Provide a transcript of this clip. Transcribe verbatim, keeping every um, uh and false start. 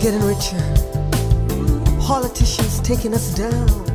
getting richer, politicians taking us down.